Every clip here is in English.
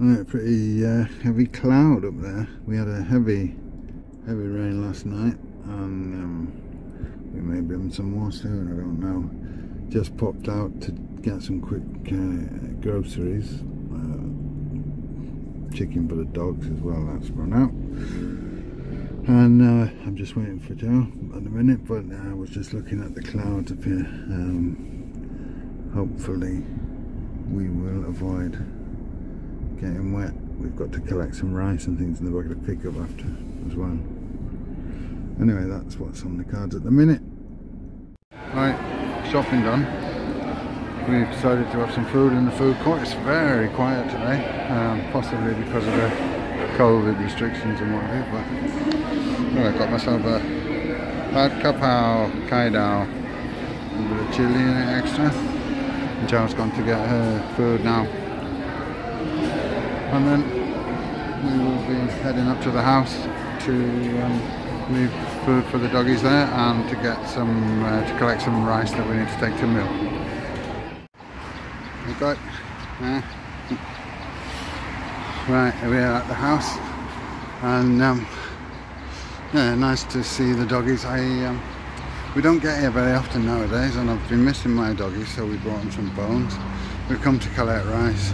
Right, pretty heavy cloud up there. We had a heavy rain last night, and we may be having some more soon, I don't know. Just popped out to get some quick groceries, chicken for the dogs as well, that's run out. And I'm just waiting for Joe at the minute, but I was just looking at the clouds up here. Hopefully we will avoid getting wet. We've got to collect some rice and things in the bucket to pick up after as well. Anyway, that's what's on the cards at the minute. Right, shopping done. We've decided to have some food in the food court. It's very quiet today, possibly because of the COVID restrictions and what have you, but well, I got myself a pad kapow, kai dao, a little bit of chili in it extra. And Jo's gone to get her food now. And then we will be heading up to the house to leave food for the doggies there and to get some to collect some rice that we need to take to milk. Okay. Right, we are at the house, and yeah, nice to see the doggies. We don't get here very often nowadays, and I've been missing my doggies, so we brought them some bones. We've come to collect rice.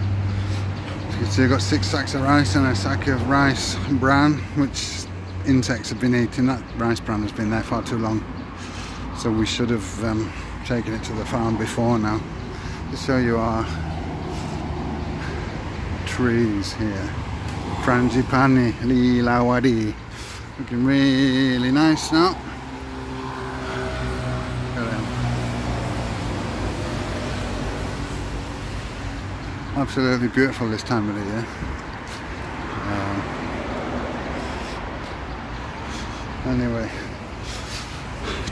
You can see I've got 6 sacks of rice and a sack of rice bran, which insects have been eating. That rice bran has been there far too long, so we should have taken it to the farm before now. Just show you our trees here. Frangipani Lilawadi. Looking really nice now. Look at them. Absolutely beautiful this time of the year. Anyway,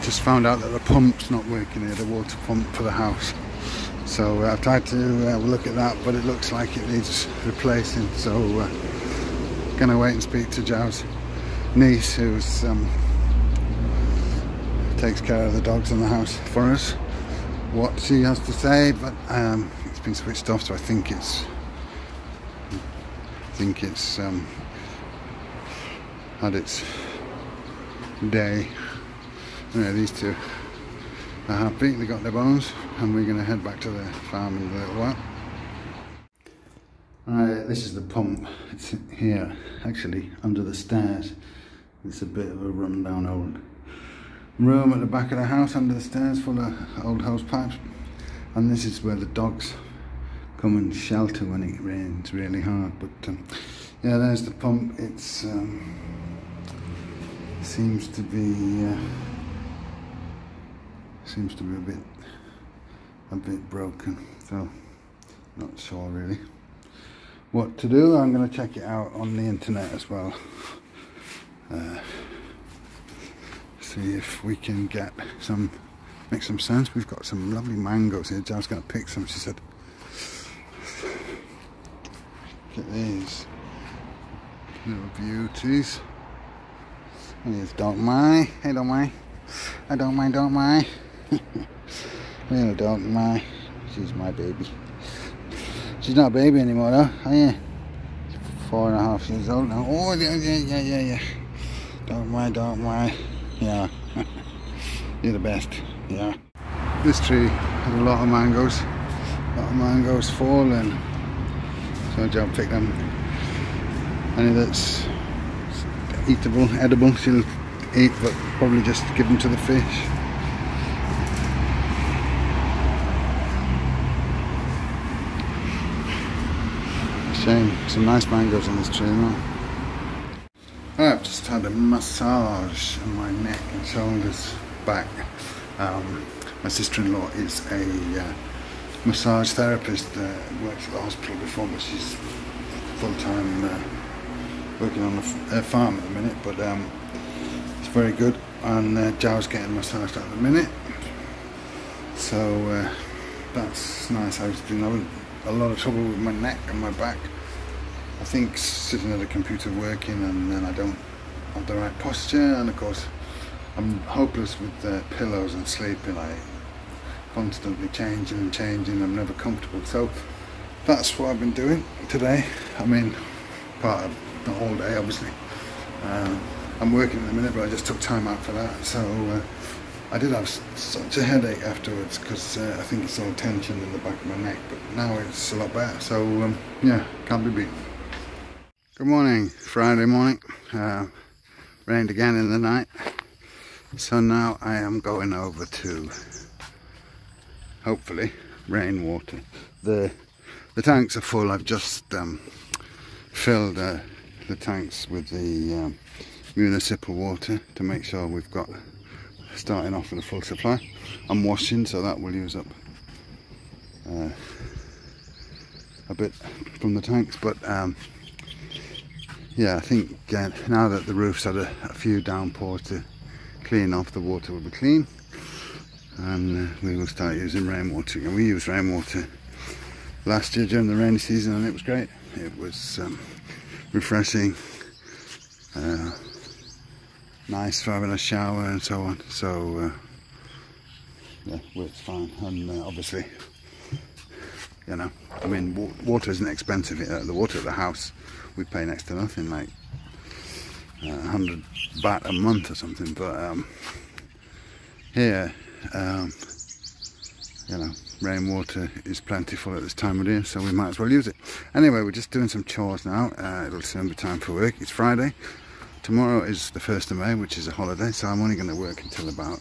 just found out that the pump's not working here, the water pump for the house. So I've tried to look at that, but it looks like it needs replacing. So gonna wait and speak to Jaew's niece, who takes care of the dogs in the house for us, what she has to say. But it's been switched off, so I think it's had its day. Anyway, these two are happy, they got their bones, and we're going to head back to the farm in a little while. Right, this is the pump. It's here, actually, under the stairs. It's a bit of a run-down old room at the back of the house, under the stairs, full of old house pipes. And this is where the dogs come and shelter when it rains really hard. But yeah, there's the pump. It's seems to be a bit broken, so not sure really what to do. I'm going to check it out on the internet as well, see if we can get some, make some sense. We've got some lovely mangoes here. Jaew's going to pick some, she said. Look at these little beauties. And here's Dog Mai. Hey Dog Mai. I don't mind Dog Mai. Little Dog Mai. She's my baby. She's not a baby anymore though, oh yeah. 4.5 years old now. Oh yeah. Dog Mai, Dog Mai. Yeah. You're the best. Yeah. This tree has a lot of mangoes. A lot of mangoes falling. So Jaew picked them. Any that's eatable, edible, she'll eat, but probably just give them to the fish. Shame, some nice mangoes on this tree now. I've just had a massage on my neck and shoulders, back. My sister-in-law is a massage therapist that works at the hospital before, but she's full-time working on a farm at the minute, but it's very good. And Jaew's getting massaged at the minute, so that's nice. I was having a lot of trouble with my neck and my back. I think sitting at a computer working, and then I don't have the right posture, and of course I'm hopeless with pillows and sleeping. I constantly changing and changing. I'm never comfortable. So that's what I've been doing today. I mean, part of the whole day, obviously. I'm working at the minute, but I just took time out for that. So I did have such a headache afterwards because I think it's all tension in the back of my neck, but now it's a lot better. So yeah, can't be beaten. Good morning, Friday morning. Rained again in the night. So now I am going over to, hopefully, rainwater. The tanks are full. I've just filled the tanks with the municipal water to make sure we've got, starting off with a full supply. I'm washing, so that will use up a bit from the tanks, but yeah, I think now that the roof's had a few downpours to clean off, the water will be clean, and we will start using rainwater. And we used rainwater last year during the rainy season, and it was great. It was refreshing, nice for having a shower and so on. So yeah, works fine. And obviously, you know, I mean, water isn't expensive. The water at the house, we pay next to nothing, like 100 baht a month or something. But here, you know, rainwater is plentiful at this time of year, so we might as well use it. Anyway, we're just doing some chores now. It'll soon be time for work. It's Friday. Tomorrow is the 1st of May, which is a holiday, so I'm only going to work until about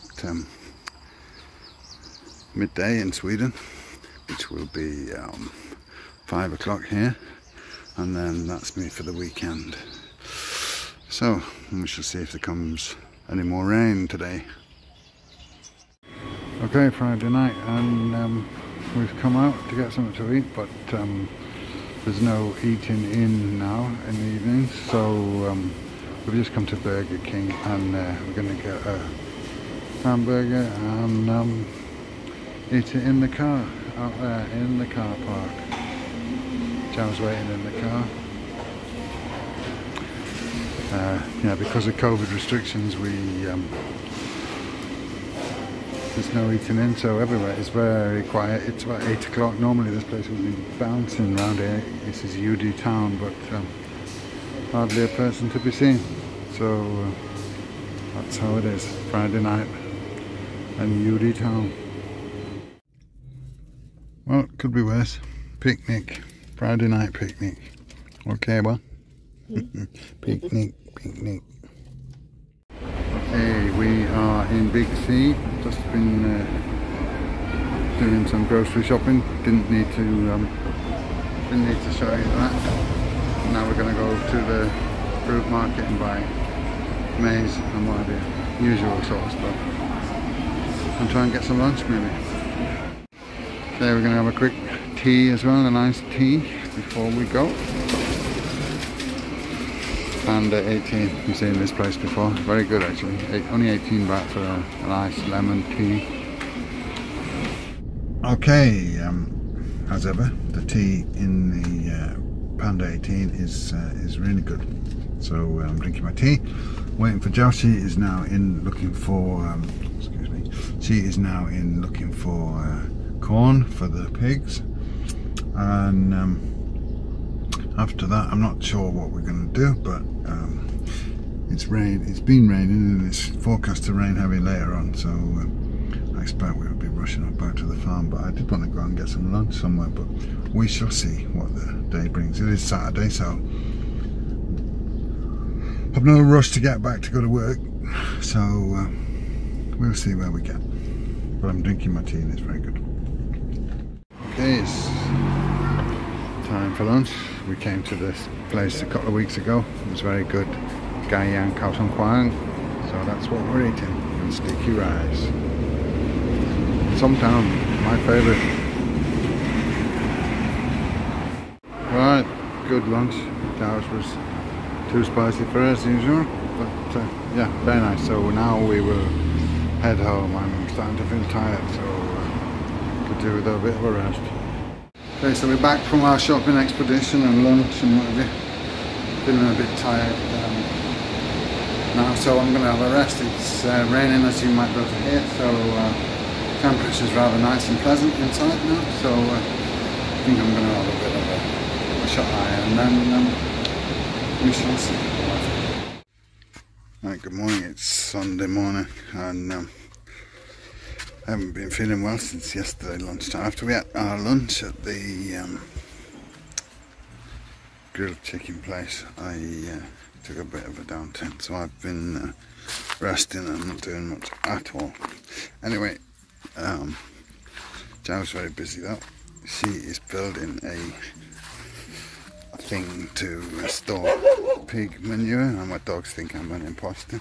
midday in Sweden, which will be 5 o'clock here, and then that's me for the weekend. So, we shall see if there comes any more rain today. Okay, Friday night, and we've come out to get something to eat, but there's no eating in now in the evening, so we've just come to Burger King, and we're going to get a hamburger and eat it in the car, out there in the car park. Jaew's waiting in the car. Yeah, because of COVID restrictions, we there's no eating in, so everywhere is very quiet. It's about 8 o'clock. Normally, this place would be bouncing around here. This is UD town, but hardly a person to be seen, so that's how it is. Friday night in UD town. Well, it could be worse. Picnic, Friday night picnic. Okay, well, picnic. Hey, we are in Big C. Just been doing some grocery shopping. Didn't need to show you that. Now we're going to go to the fruit market and buy maize and what have you, usual sort of stuff, and try and get some lunch maybe. Okay, we're going to have a quick tea as well, a nice tea before we go. Panda 18, you've seen this place before, very good actually. Only 18 baht for a nice lemon tea. Okay, as ever, the tea in the Panda 18 is really good. So I'm drinking my tea, waiting for Jaew. She is now in looking for excuse me. She is now in looking for corn for the pigs, and after that, I'm not sure what we're going to do. But it's been raining, and it's forecast to rain heavy later on. So I expect we'll be rushing up back to the farm, but I did want to go and get some lunch somewhere, but we shall see what the day brings. It is Saturday, so I've no rush to get back to go to work, so we'll see where we get. But I'm drinking my tea and it's very good. Okay, it's time for lunch. We came to this place a couple of weeks ago. It was very good. Ga Yang CaoTan Quang. So that's what we're eating, and sticky rice. Sometimes my favourite. Right, good lunch. Ours was too spicy for us as usual, but yeah, very nice. So now we will head home. I'm starting to feel tired, so could do with a bit of a rest. Okay, so we're back from our shopping expedition and lunch and what have you. Feeling a bit tired now, so I'm going to have a rest. It's raining, as you might be able to hear, so temperature's rather nice and pleasant inside now, so think I'm going to have a bit of a shut eye, and then we shall see. Right, good morning, it's Sunday morning, and I haven't been feeling well since yesterday lunchtime. After we had our lunch at the grilled chicken place, I took a bit of a downtime, so I've been resting and not doing much at all. Anyway, Jaew's very busy though. She is building a thing to store pig manure, and my dogs think I'm an imposter.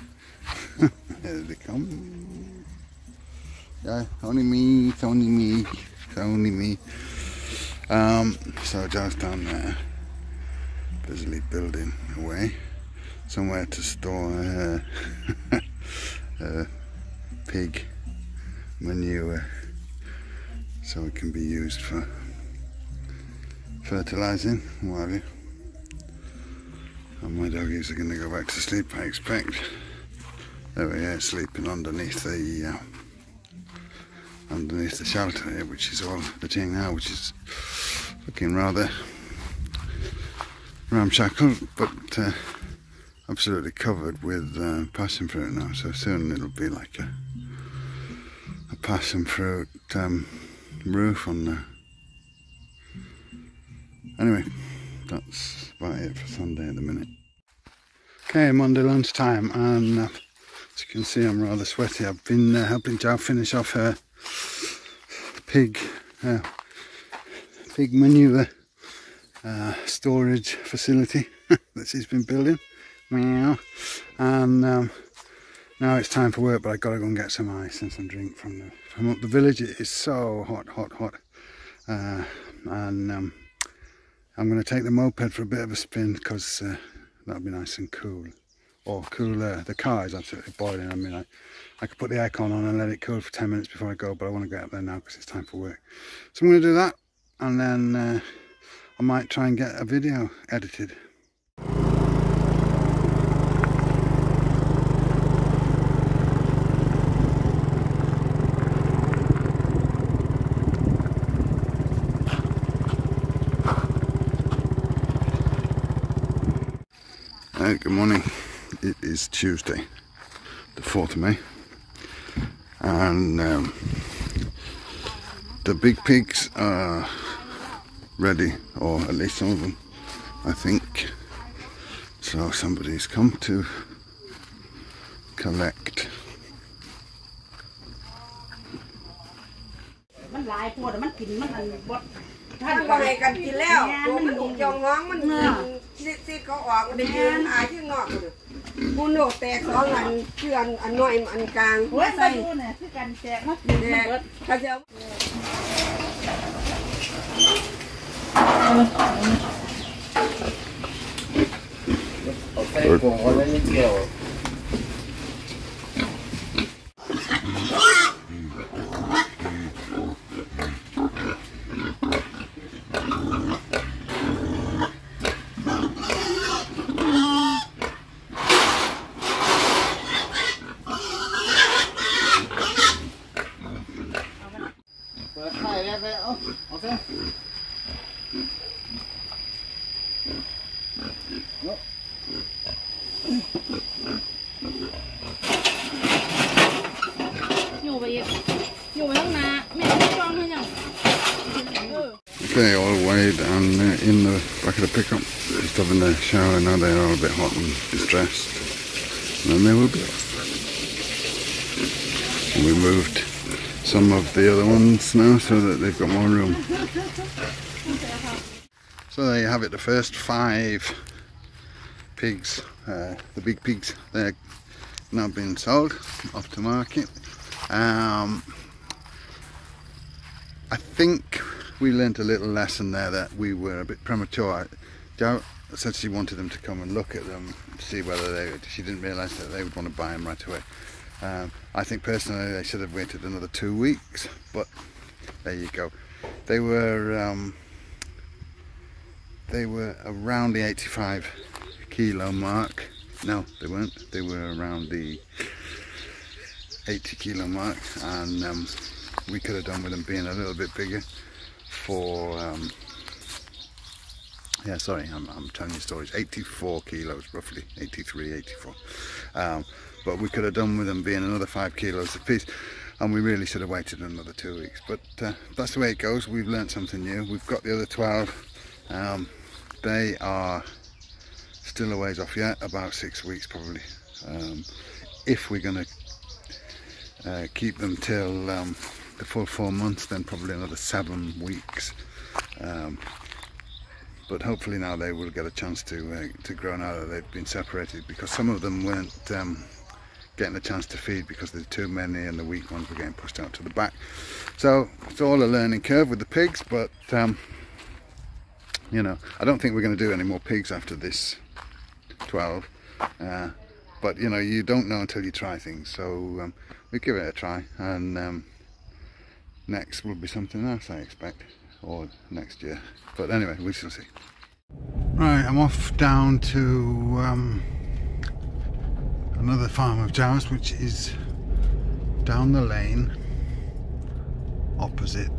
Here they come. Yeah, only me, it's only me, it's only me. So Jaew's down there busily building away. Somewhere to store pig manure, so it can be used for fertilising, what have you. And my doggies are going to go back to sleep, I expect. There we are, sleeping underneath the shelter here, which is all the thing now, which is looking rather ramshackle, but absolutely covered with passion fruit now. So soon it'll be like a passion fruit roof on there. Anyway, that's about it for Sunday at the minute. Okay, Monday lunchtime, and as you can see, I'm rather sweaty. I've been helping Jaew finish off her pig manure storage facility that she's been building. Meow. And now it's time for work, but I've got to go and get some ice and some drink from up the village. It is so hot, and I'm going to take the moped for a bit of a spin, because that'll be nice and cool, or cooler. The car is absolutely boiling. I mean, I could put the aircon on and let it cool for 10 minutes before I go, but I want to get up there now because it's time for work. So I'm going to do that, and then I might try and get a video edited. Good morning, it is Tuesday the 4th of May, and the big pigs are ready, or at least some of them, I think. So somebody's come to collect. They all weighed and in the back of the pickup, just having a shower. Now they're all a bit hot and distressed, and then they will be off. And we moved some of the other ones now so that they've got more room. So there you have it, the first 5 pigs, the big pigs, they're now being sold off to market. I think we learnt a little lesson there that we were a bit premature. Jaew said she wanted them to come and look at them, see whether she didn't realise that they would want to buy them right away. I think personally they should have waited another 2 weeks, but there you go. They were around the 85 kilo mark. No, they weren't. They were around the 80 kilo mark, and we could have done with them being a little bit bigger for yeah, sorry, I'm telling you stories, 84 kilos roughly, 83, 84. But we could have done with them being another 5 kilos apiece, and we really should have waited another 2 weeks. But that's the way it goes. We've learned something new. We've got the other 12. They are still a ways off yet, about 6 weeks probably. If we're going to keep them till the full 4 months, then probably another 7 weeks. But hopefully now they will get a chance to grow now that they've been separated, because some of them weren't getting a chance to feed because there's too many, and the weak ones were getting pushed out to the back. So it's all a learning curve with the pigs, but you know, I don't think we're going to do any more pigs after this 12, but you know, you don't know until you try things. So we give it a try, and next will be something else, I expect, or next year, but anyway, we shall see. Right, I'm off down to another farm of Jaew's, which is down the lane opposite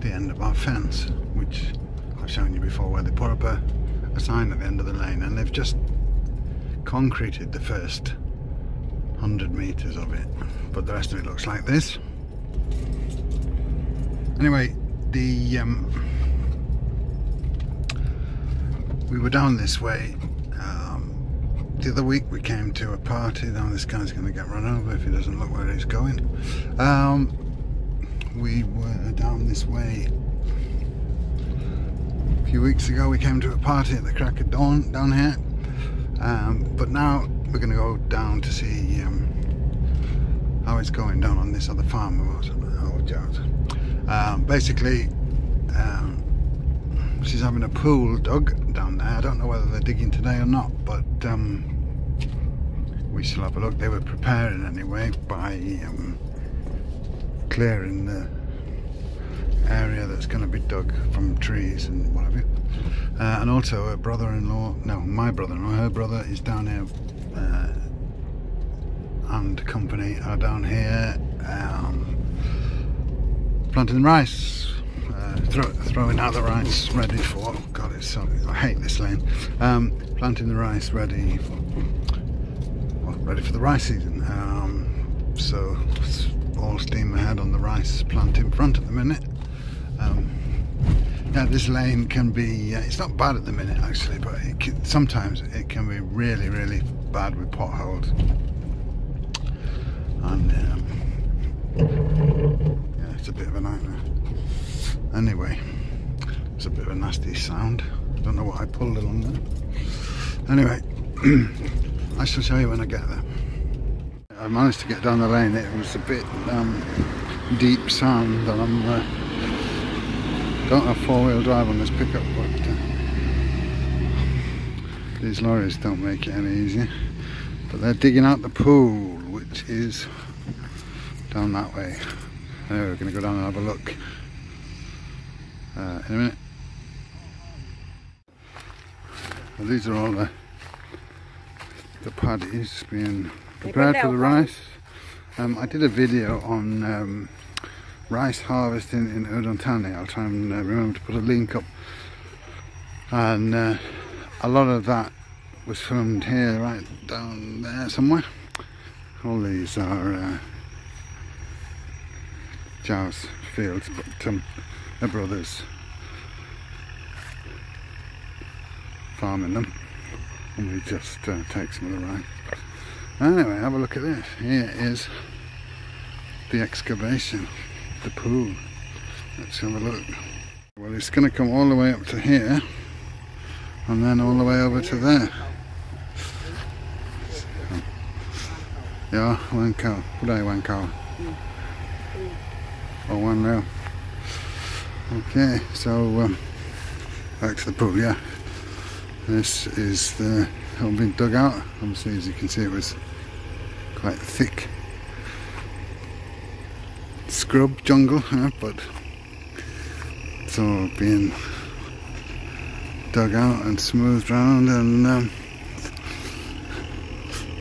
the end of our fence, which I've shown you before, where they put up a sign at the end of the lane, and they've just concreted the first 100 meters of it, but the rest of it looks like this. Anyway, the we were down this way the other week. We came to a party. Now this guy's going to get run over if he doesn't look where he's going. We were down this way a few weeks ago. We came to a party at the crack of dawn down here, but now we're going to go down to see how it's going down on this other farm of ours. Basically, she's having a pool dug down there. I don't know whether they're digging today or not, but we shall have a look. They were preparing anyway by clearing the area that's going to be dug from trees and what have you. And also her brother-in-law, no, my brother-in-law, her brother is down here, and company are down here. Planting rice, throwing out the rice ready for, oh god, it's so, I hate this lane, planting the rice ready for, well, ready for the rice season. So all steam ahead on the rice plant in front at the minute. Now this lane can be, it's not bad at the minute actually, but it can, sometimes it can be really, really bad with potholes. And it's a bit of a nightmare. Anyway, it's a bit of a nasty sound. I don't know what I pulled along there. Anyway, I shall show you when I get there. I managed to get down the lane. It was a bit deep sand, and I'm don't have four-wheel drive on this pickup, but these lorries don't make it any easier. But they're digging out the pool, which is down that way. Anyway, we're going to go down and have a look in a minute. Well, these are all the paddies being prepared for the rice. I did a video on rice harvesting in Udon Thani. I'll try and remember to put a link up. And a lot of that was filmed here, right down there somewhere. All these are Jaew's fields, but her brother's farming them, and we just take some of the rice. Anyway, have a look at this. Here is the excavation, the pool. Let's have a look. Well, it's going to come all the way up to here, and then all the way over to there. Yeah, one cow. Today, one cow. Or one rail. Okay, so back to the pool. Yeah, this is the hole being dug out. Obviously, as you can see, it was quite thick scrub jungle, but it's all being dug out and smoothed round, and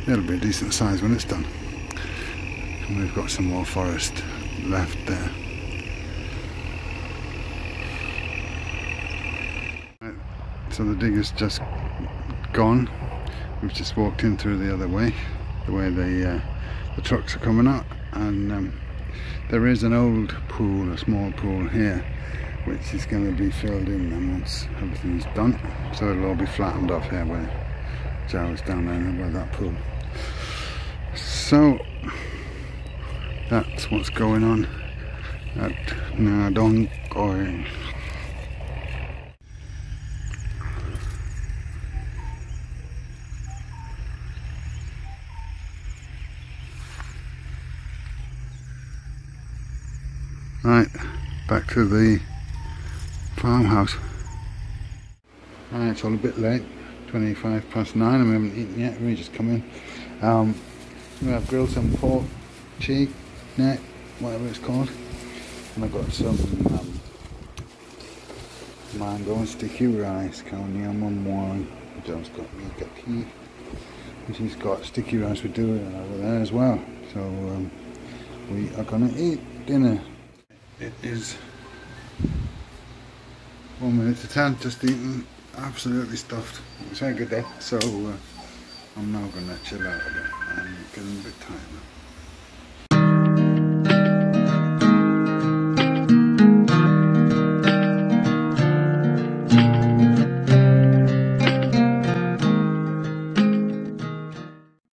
it'll be a decent size when it's done. And we've got some more forest left there. Right, So the digger's just gone. We've just walked in through the other way, the way the trucks are coming up, and there is an old pool, a small pool here, which is going to be filled in then once everything's done. So it'll all be flattened off here where Jaew's down there by that pool. So that's what's going on at Nadongoi. Right, back to the farmhouse. Right, it's all a bit late, 9:25, and we haven't eaten yet. We just come in. I've grilled some pork, cheek, neck, whatever it's called, and I've got some mango and sticky rice. Joe's got me kaki, and she's got sticky rice with durian over there as well. So we are gonna eat dinner. It is 1:50, just eaten, absolutely stuffed. It's a good day, so I'm now going to chill out a bit. I'm getting a bit tired now.